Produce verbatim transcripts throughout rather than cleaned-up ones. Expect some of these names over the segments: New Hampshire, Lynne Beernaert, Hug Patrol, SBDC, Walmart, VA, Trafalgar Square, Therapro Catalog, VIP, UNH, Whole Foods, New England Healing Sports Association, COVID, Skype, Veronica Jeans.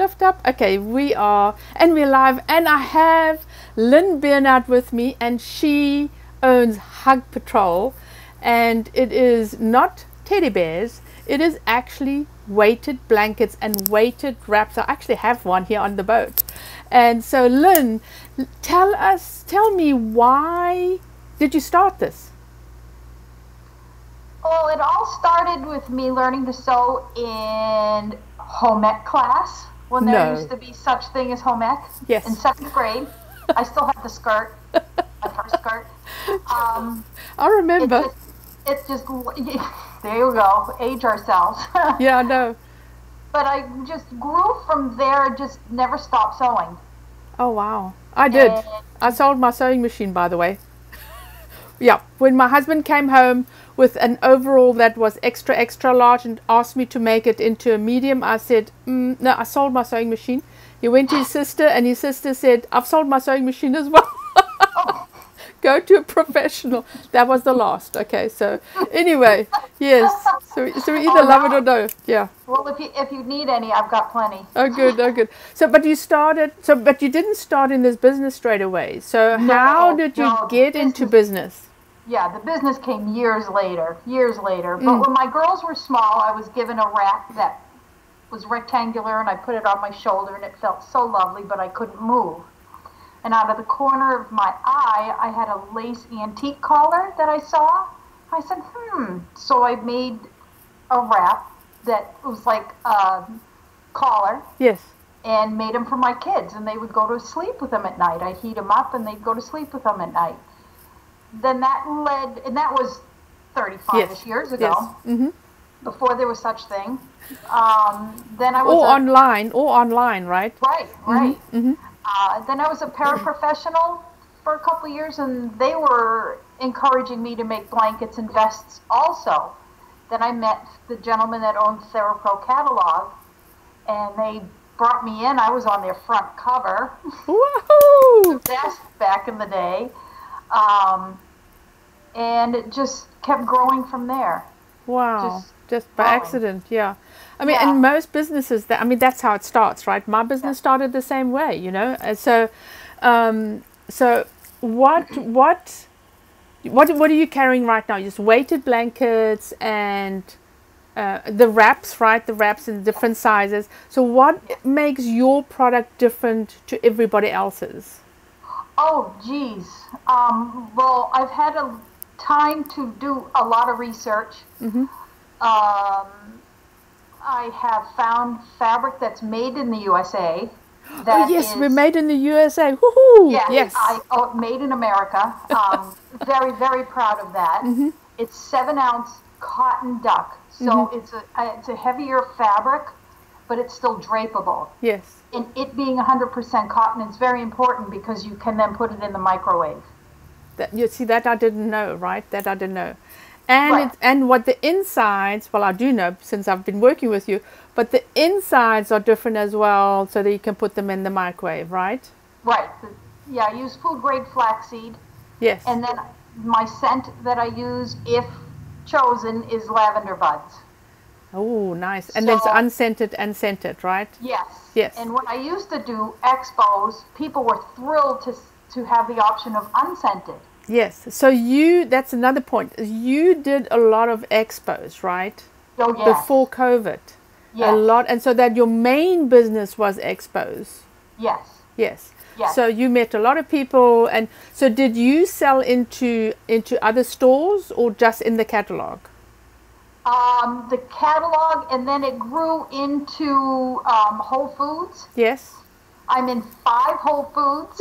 Lift up. Okay, we are, and we're live, and I have Lynne Beernaert with me, and she owns Hug Patrol, and it is not teddy bears, it is actually weighted blankets and weighted wraps. I actually have one here on the boat. And so Lynne, tell us, tell me, why did you start this? Well, it all started with me learning to sew in home ec class when there no. used to be such thing as home ec. Yes. In seventh grade. I still have the skirt, my first skirt. Um, I remember. It just, it just, there you go, age ourselves. Yeah, I know. But I just grew from there, just never stopped sewing. Oh, wow. I did. And I sold my sewing machine, by the way. Yeah, when my husband came home with an overall that was extra, extra large and asked me to make it into a medium, I said, mm, no, I sold my sewing machine. He went to his sister, and his sister said, I've sold my sewing machine as well. Oh. Go to a professional. That was the last. Okay, so anyway, yes. So, so we either oh, love wow. it or no. Yeah. Well, if you, if you need any, I've got plenty. Oh, good. Oh, good. So, but you started, so, but you didn't start in this business straight away. So no, how did you no, get business, into business? Yeah, the business came years later, years later. But mm. when my girls were small, I was given a rack that was rectangular, and I put it on my shoulder, and it felt so lovely, but I couldn't move. And out of the corner of my eye, I had a lace antique collar that I saw. I said, hmm. So I made a wrap that was like a collar. Yes. And made them for my kids. And they would go to sleep with them at night. I'd heat them up, and they'd go to sleep with them at night. Then that led, and that was thirty-five-ish yes. years ago. Yes. Mm-hmm. Before there was such thing. Um, then I was or a, online, or online, right? Right, right. Mm-hmm. Mm-hmm. Uh, then I was a paraprofessional for a couple of years, and they were encouraging me to make blankets and vests also. Then I met the gentleman that owned Therapro Catalog, and they brought me in. I was on their front cover. Woohoo! Vest back in the day. Um, and it just kept growing from there. Wow. Just, just by growing. Accident, yeah. I mean, yeah. in most businesses, that I mean, that's how it starts, right? My business yeah. started the same way, you know. And so, um, so what, what, what, what are you carrying right now? Just weighted blankets and uh, the wraps, right? The wraps in different sizes. So, what yeah. makes your product different to everybody else's? Oh, geez. Um, well, I've had a time to do a lot of research. Mm-hmm. Um. I have found fabric that's made in the U S A. That oh, yes, is, we're made in the U S A. Woohoo! Yeah, yes. I, oh, made in America. Um, very, very proud of that. Mm-hmm. It's seven ounce cotton duck. So mm-hmm. it's, a, it's a heavier fabric, but it's still drapeable. Yes. And it being one hundred percent cotton is very important because you can then put it in the microwave. That, you see, that I didn't know, right? That I didn't know. And right. it, and what the insides, well, I do know since I've been working with you, but the insides are different as well, so that you can put them in the microwave, right? Right. Yeah, I use food-grade flaxseed. Yes. And then my scent that I use, if chosen, is lavender buds. Oh, nice. And so, that's unscented and scented, right? Yes. Yes. And when I used to do expos, people were thrilled to to have the option of unscented. Yes, so you, that's another point. You did a lot of expos, right? Oh, yes. Before COVID. Yes. A lot, and so that your main business was expos. Yes. Yes. Yes. So you met a lot of people, and so did you sell into into other stores or just in the catalog? Um, the catalog, and then it grew into um, Whole Foods. Yes. I'm in five Whole Foods.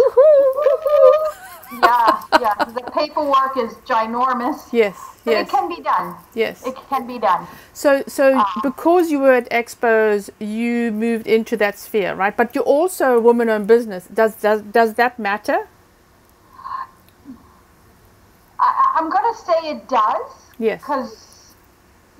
Yeah, yeah. The paperwork is ginormous. Yes, but yes. it can be done. Yes, it can be done. So, so uh, because you were at expos, you moved into that sphere, right? But you're also a woman-owned business. Does does does that matter? I, I'm gonna say it does. Yes. Because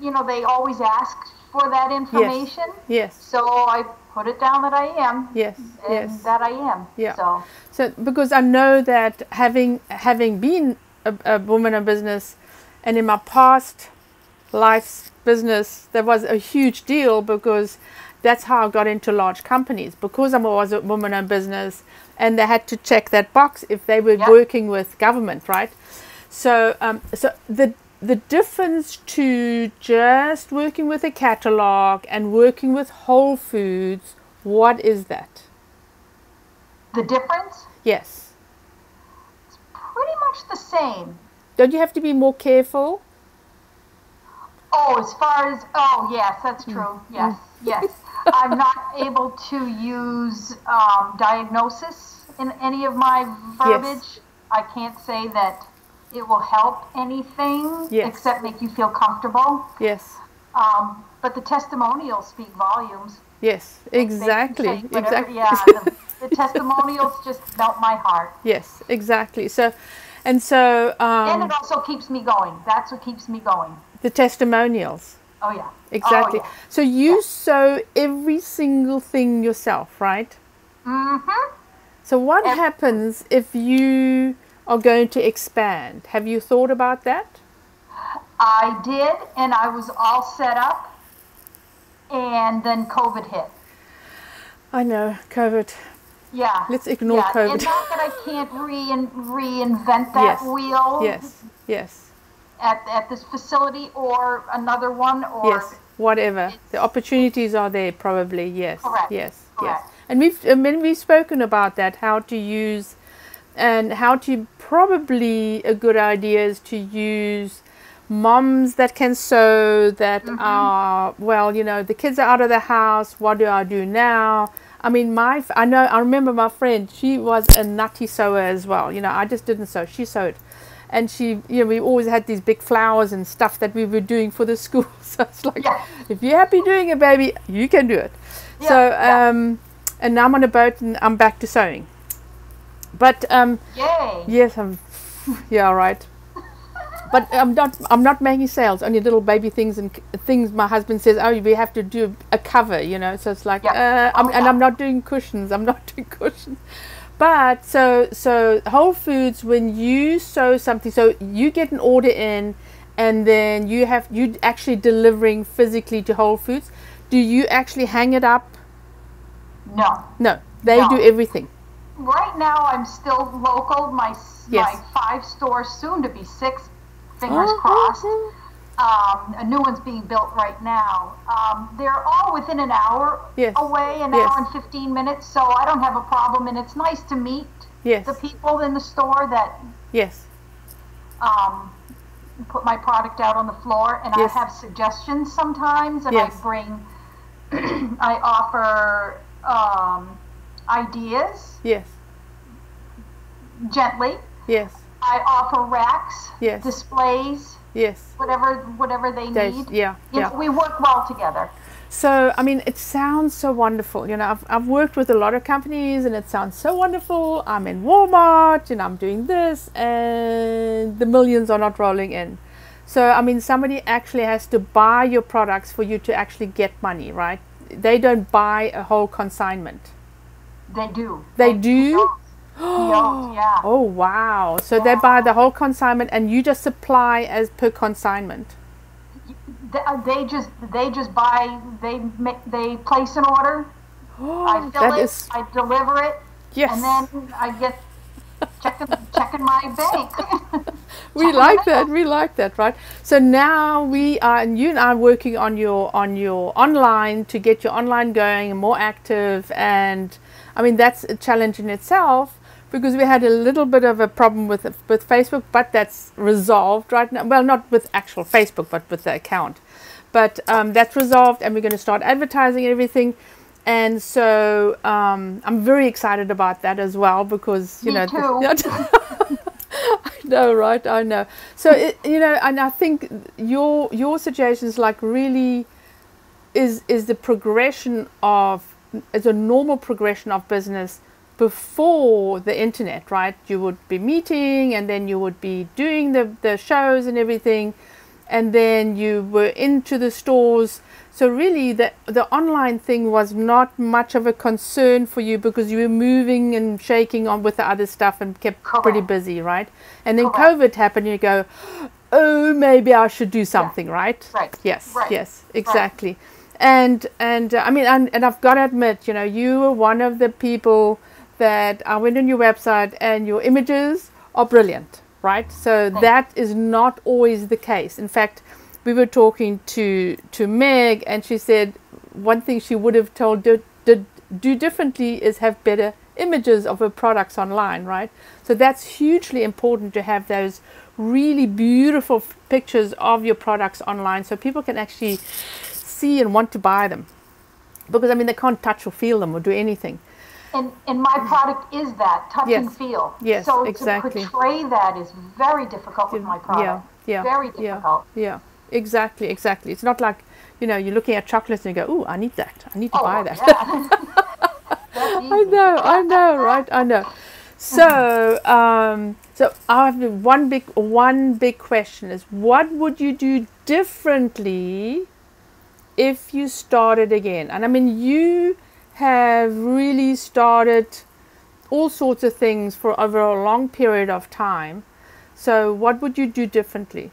you know they always ask for that information. Yes. Yes. So I. Put it down that I am. Yes, and yes. that I am. Yeah. So, so because I know that having having been a, a woman in business, and in my past life's business, that was a huge deal because That's how I got into large companies, because I was a woman-owned business, and they had to check that box if they were yep. working with government, right? So, um, so the the difference to just working with a catalog and working with Whole Foods, what is that? The difference? Yes. It's pretty much the same. Don't you have to be more careful? Oh, as far as, oh, yes, that's true. Yes, yes. I'm not able to use um, diagnosis in any of my verbiage. Yes. I can't say that it will help anything yes. except make you feel comfortable. Yes. Um, but the testimonials speak volumes. Yes, exactly. They, they whatever, exactly. Yeah, the, the testimonials just melt my heart. Yes, exactly. So, and so... Um, and it also keeps me going. That's what keeps me going. The testimonials. Oh, yeah. Exactly. Oh, yeah. So you yeah. sew every single thing yourself, right? Mm-hmm. So what and happens if you are going to expand? Have you thought about that? I did, and I was all set up, and then COVID hit. I know, COVID. Yeah. Let's ignore yeah. COVID. And not that I can't rein reinvent that yes. wheel. Yes, yes. At, at this facility or another one or yes whatever the opportunities are there probably yes correct, yes correct. Yes and we've I mean, we've spoken about that, how to use and how to probably a good idea is to use moms that can sew that mm-hmm. are well you know the kids are out of the house, what do I do now? I mean my I know I remember my friend, she was a nutty sewer as well, you know I just didn't sew, she sewed. And she, you know, we always had these big flowers and stuff that we were doing for the school. So it's like, yeah. if you're happy doing it, baby, you can do it. Yeah, so, yeah. Um, and now I'm on a boat and I'm back to sewing. But, um, Yay. yes, I'm, yeah, right. But I'm not, I'm not making sales, only little baby things and things. My husband says, oh, we have to do a cover, you know. So it's like, yeah. uh, I'm, oh, yeah. and I'm not doing cushions. I'm not doing cushions. But so so Whole Foods, when you sew something, so you get an order in, and then you have you actually delivering physically to Whole Foods. Do you actually hang it up? No. No, they no. do everything. Right now, I'm still local. My yes. my five stores, soon to be six, fingers oh, crossed. Oh, oh. Um, a new one's being built right now. Um, they're all within an hour yes. away, an yes. hour and fifteen minutes, so I don't have a problem, and it's nice to meet yes. the people in the store that yes. um, put my product out on the floor, and yes. I have suggestions sometimes, and yes. I bring, I offer um, ideas yes. gently. Yes. I offer racks, yes. displays. Yes. Whatever, whatever they Days, need. Yeah, you yeah. know, we work well together. So, I mean, it sounds so wonderful. You know, I've, I've worked with a lot of companies, and it sounds so wonderful. I'm in Walmart, and I'm doing this, and the millions are not rolling in. So, I mean, somebody actually has to buy your products for you to actually get money, right? They don't buy a whole consignment. They do. They, they do. do. Oh, yeah. oh wow so yeah. they buy the whole consignment and you just supply as per consignment. They just they just buy, they make they place an order, oh, I fill it is... I deliver it yes and then I get checking checking my bank. we checking like that we like that right so now we are and you and I are working on your on your online to get your online going and more active, and I mean that's a challenge in itself, because we had a little bit of a problem with with Facebook, but that's resolved right now. Well, not with actual Facebook, but with the account. But um, that's resolved, and we're going to start advertising everything. And so um, I'm very excited about that as well, because you Me know. Too. I know, right? I know. So it, you know, and I think your your suggestions like really is is the progression of as a normal progression of business. Before the internet, right, you would be meeting, and then you would be doing the, the shows and everything, and then you were into the stores. So really the, the online thing was not much of a concern for you, because you were moving and shaking on with the other stuff and kept Correct. Pretty busy, right? And then Correct. COVID happened, and you go, oh, maybe I should do something, yeah. right? Right. Yes, right. yes, exactly. Right. And and uh, I mean, and, and I've got to admit, you know, you were one of the people that I went on your website, and your images are brilliant, right? So oh. that is not always the case. In fact, we were talking to to Meg, and she said one thing she would have told did, did, do differently is have better images of her products online, right? So that's hugely important, to have those really beautiful pictures of your products online, so people can actually see and want to buy them, because I mean, they can't touch or feel them or do anything. And, and my product is that touch yes. and feel. Yes, so exactly. So to portray that is very difficult with my product. Yeah, yeah, very difficult. Yeah, yeah, exactly, exactly. It's not like, you know, you're looking at chocolates and you go, "Ooh, I need that. I need to oh, buy that." Yeah. I know, I know, right? I know. So, um, so I have one big, one big question is: what would you do differently if you started again? And I mean, you have really started all sorts of things for over a long period of time. So what would you do differently?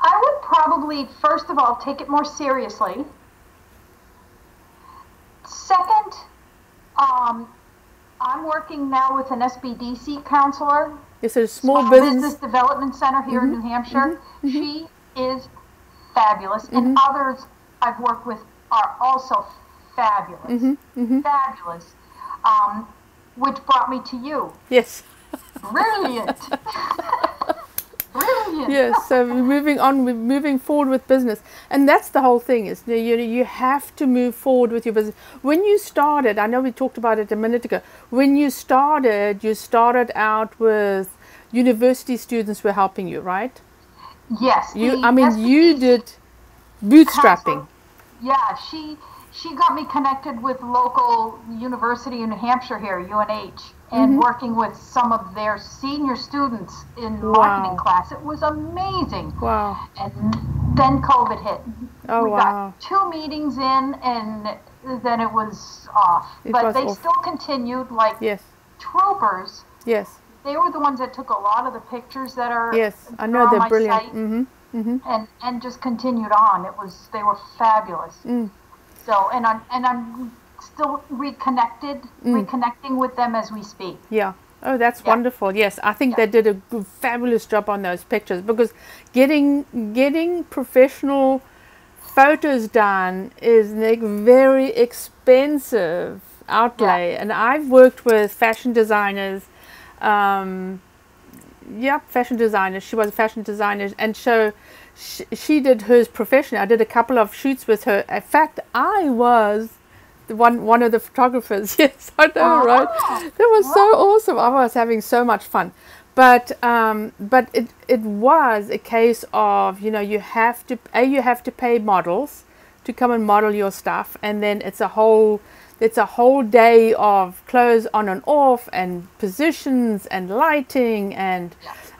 I would probably, first of all, take it more seriously. Second, um, I'm working now with an S B D C counselor. It's a small, small business. business development center here mm-hmm. in New Hampshire. Mm-hmm. She is fabulous, mm-hmm. and others I've worked with are also fabulous, mm-hmm. Mm-hmm. fabulous, um, which brought me to you. Yes. Brilliant. Brilliant. Yes, so we're moving on, we're moving forward with business. And that's the whole thing, is you, you have to move forward with your business. When you started, I know we talked about it a minute ago, when you started, you started out with university students were helping you, right? Yes. You, I mean, S B D C you did bootstrapping. Council. Yeah, she she got me connected with local university in New Hampshire here, U N H, and mm-hmm. working with some of their senior students in wow. marketing class. It was amazing. Wow. And then COVID hit. Oh, we wow. got two meetings in, and then it was off. It but was they off. Still continued like yes. troopers. Yes. They were the ones that took a lot of the pictures that are yes, I know they're brilliant. Mm-hmm, mm-hmm. And and just continued on. It was they were fabulous. Mm. So and I'm and I'm still reconnected, mm. reconnecting with them as we speak. Yeah. Oh, that's yeah. wonderful. Yes, I think yeah. they did a good, fabulous job on those pictures, because getting getting professional photos done is like very expensive outlay, yeah. and I've worked with fashion designers. Um, yeah, fashion designer. She was a fashion designer, and so she, she did hers professionally. I did a couple of shoots with her. In fact, I was the one one of the photographers. Yes, I know, right? That was so awesome. I was having so much fun, but um, but it it was a case of, you know, you have to a you have to pay models to come and model your stuff, and then it's a whole. It's a whole day of clothes on and off, and positions and lighting, and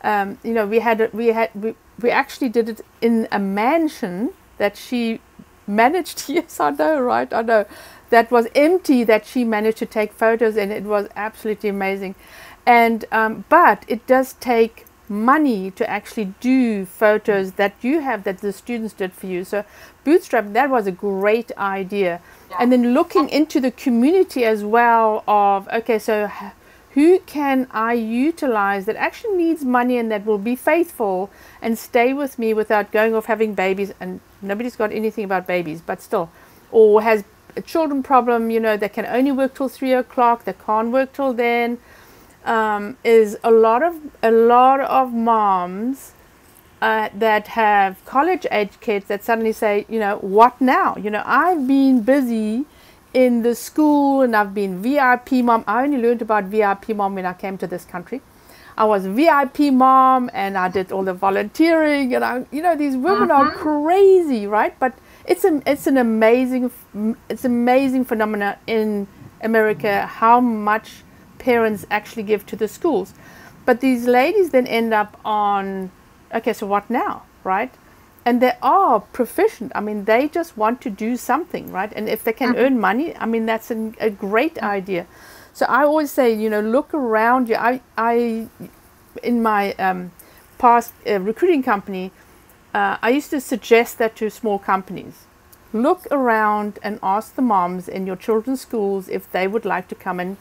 um, you know, we had we had we, we actually did it in a mansion that she managed. Yes, I know, right? I know. That was empty, that she managed to take photos, and it was absolutely amazing. And um, but it does take money to actually do photos that you have, that the students did for you. So bootstrap, that was a great idea. Yeah. And then looking into the community as well of, okay, so who can I utilize that actually needs money and that will be faithful and stay with me without going off having babies? And nobody's got anything about babies, but still, or has a children problem, you know, they can only work till three o'clock, they can't work till then. Um, is a lot of a lot of moms uh, that have college age kids that suddenly say, you know, what now? You know, I've been busy in the school, and I've been V I P mom. I only learned about V I P mom when I came to this country. I was V I P mom, and I did all the volunteering, and I, you know, these women uh-huh. are crazy, right? But it's an it's an amazing it's amazing phenomena in America how much parents actually give to the schools. But these ladies then end up on, okay, so what now, right? And they are proficient. I mean, they just want to do something, right? And if they can earn money, I mean, that's an, a great idea. So I always say, you know, look around you. I, I in my um, past uh, recruiting company, uh, I used to suggest that to small companies. look around and ask the moms in your children's schools if they would like to come and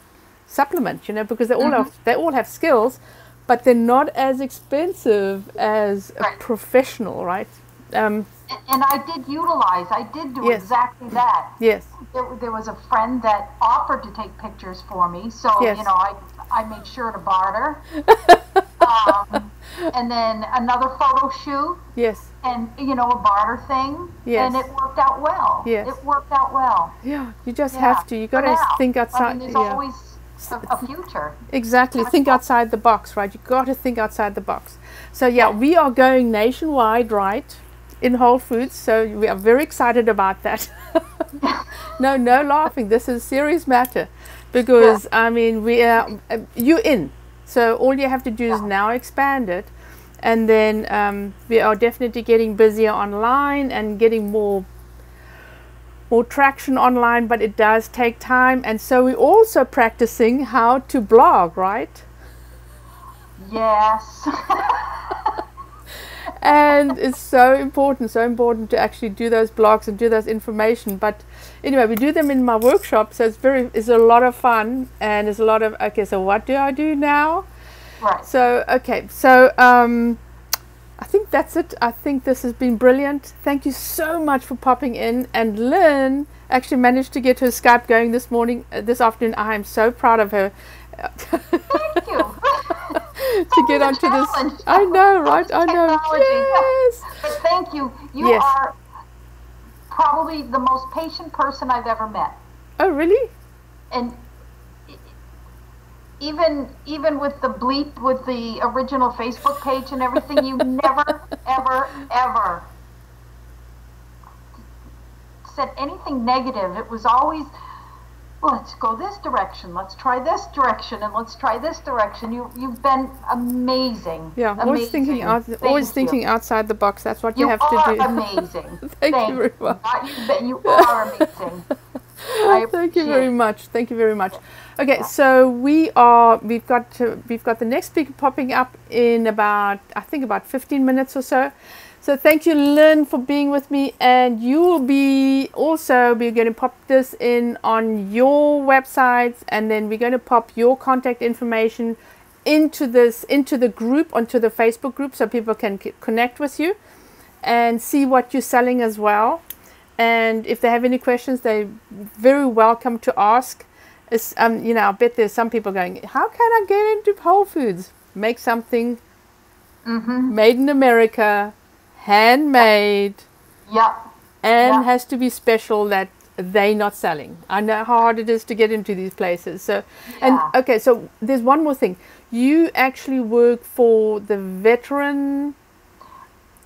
supplement, you know, because they all mm-hmm. have, they all have skills, but they're not as expensive as a right. professional, right? Um, and, and I did utilize, I did do yes. exactly that. Yes. There, there was a friend that offered to take pictures for me, so, yes. you know, I, I made sure to barter. um, and then another photo shoot. Yes. And, you know, a barter thing. Yes. And it worked out well. Yes. It worked out well. Yeah. You just yeah. have to. You got to think outside. I mean, there's yeah. always a, a future. Exactly. Kind of think fun. outside the box, right? You got to think outside the box. So, yeah, yeah, we are going nationwide, right, in Whole Foods. So we are very excited about that. No, no laughing. This is serious matter because, yeah. I mean, we are, uh, you're in. So all you have to do yeah. is now expand it, and then um, we are definitely getting busier online and getting more more traction online, but it does take time. And so we're also practicing how to blog, right? Yes. And it's so important, so important to actually do those blogs and do those information. But anyway, we do them in my workshop, so it's very, it's a lot of fun, and it's a lot of, okay, so what do I do now? Right. So, okay, so um, I think that's it. I think this has been brilliant. Thank you so much for popping in. And Lynne actually managed to get her Skype going this morning, uh, this afternoon. I am so proud of her. Thank you. To get onto this, I know, right? I know. Yes. But thank you. You yes. are probably the most patient person I've ever met. Oh, really? And even even with the bleep, with the original Facebook page and everything, you never, ever, ever said anything negative. It was always, let's go this direction, let's try this direction, and let's try this direction. You, you've been amazing. Yeah, amazing. always thinking, out, always thinking outside the box. That's what you, you have to do. You are amazing. Thank, Thank you very much. You are amazing. Thank you very much. Thank you very much. Okay, so we are, we've got, to, we've got the next speaker popping up in about, I think about fifteen minutes or so. So thank you, Lynne, for being with me, and you will be also, we're going to pop this in on your websites, and then we're going to pop your contact information into this, into the group, onto the Facebook group, so people can connect with you and see what you're selling as well. And if they have any questions, they're very welcome to ask. It's, um, you know, I bet there's some people going, how can I get into Whole Foods? Make something mm-hmm. made in America, handmade, yeah, and yeah. has to be special that they're not selling. I know how hard it is to get into these places. So, yeah. and okay, so there's one more thing. You actually work for the veteran.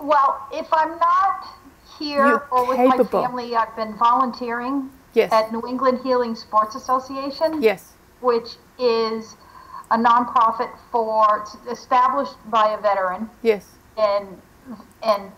Well, if I'm not here You're or with capable. my family, I've been volunteering yes. at New England Healing Sports Association, yes, which is a nonprofit for it's established by a veteran, yes, and. And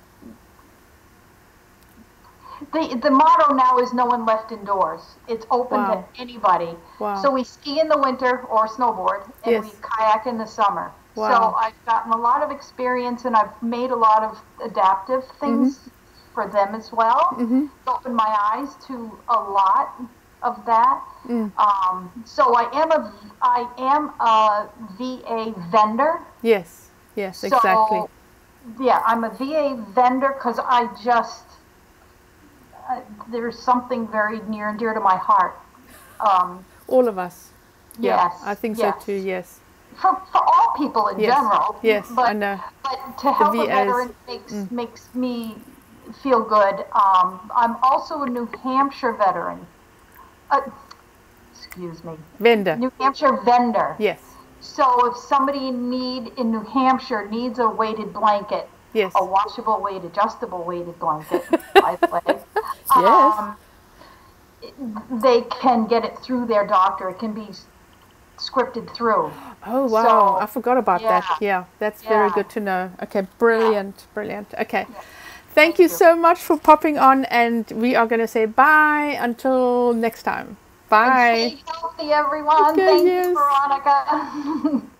the the motto now is no one left indoors. It's open wow. to anybody. Wow. So we ski in the winter or snowboard, and yes. we kayak in the summer. Wow. So I've gotten a lot of experience, and I've made a lot of adaptive things mm-hmm. for them as well. Mm-hmm. Opened my eyes to a lot of that. Mm. Um, so I am a I am a V A vendor. Yes. Yes. Exactly. So yeah, I'm a V A vendor because I just, uh, there's something very near and dear to my heart. Um, All of us. Yeah, yes. I think yes. so too, yes. For, for all people in yes. general. Yes, but, I know. But to help a veteran makes, mm. makes me feel good. Um, I'm also a New Hampshire veteran. Uh, excuse me. Vendor. New Hampshire vendor. Yes. So if somebody in need in New Hampshire needs a weighted blanket, yes. a washable weight, adjustable weighted blanket, by the way, yes. um, they can get it through their doctor. It can be scripted through. Oh, wow. So, I forgot about yeah. that. Yeah, that's yeah. very good to know. Okay, brilliant, yeah. brilliant. Okay. Yeah. Thank, Thank you, you so much for popping on, and we are going to say bye until next time. Bye. And stay healthy, everyone. Okay, Thank yes. you, Veronica.